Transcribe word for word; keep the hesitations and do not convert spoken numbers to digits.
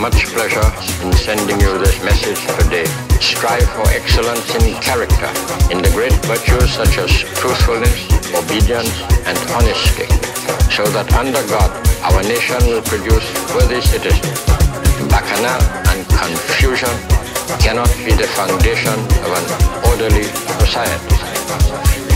much pleasure in sending you this message today. Strive for excellence in character, in the great virtues such as truthfulness, obedience, and honesty, so that under God our nation will produce worthy citizens. Bacchanal and confusion cannot be the foundation of an orderly society.